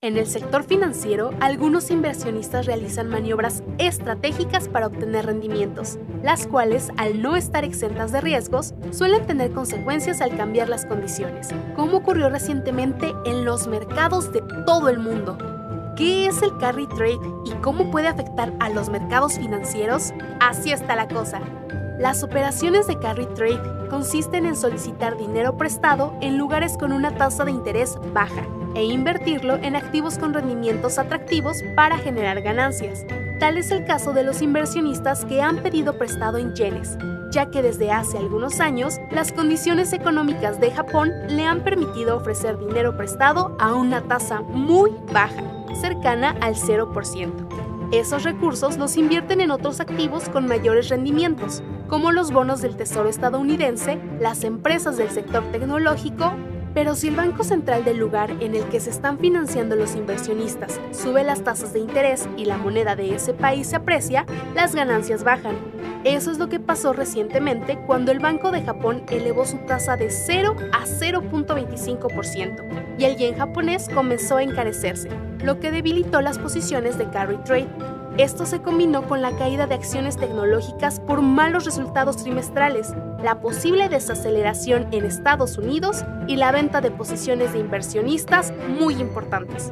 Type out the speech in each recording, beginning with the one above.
En el sector financiero, algunos inversionistas realizan maniobras estratégicas para obtener rendimientos, las cuales, al no estar exentas de riesgos, suelen tener consecuencias al cambiar las condiciones, como ocurrió recientemente en los mercados de todo el mundo. ¿Qué es el carry trade y cómo puede afectar a los mercados financieros? Así está la cosa. Las operaciones de carry trade consisten en solicitar dinero prestado en lugares con una tasa de interés baja e invertirlo en activos con rendimientos atractivos para generar ganancias. Tal es el caso de los inversionistas que han pedido prestado en yenes, ya que desde hace algunos años las condiciones económicas de Japón le han permitido ofrecer dinero prestado a una tasa muy baja, cercana al 0%. Esos recursos los invierten en otros activos con mayores rendimientos, como los bonos del Tesoro estadounidense, las empresas del sector tecnológico. Pero si el banco central del lugar en el que se están financiando los inversionistas sube las tasas de interés y la moneda de ese país se aprecia, las ganancias bajan. Eso es lo que pasó recientemente cuando el Banco de Japón elevó su tasa de 0 a 0.25% y el yen japonés comenzó a encarecerse, lo que debilitó las posiciones de carry trade. Esto se combinó con la caída de acciones tecnológicas por malos resultados trimestrales, la posible desaceleración en Estados Unidos y la venta de posiciones de inversionistas muy importantes.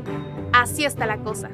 Así está la cosa.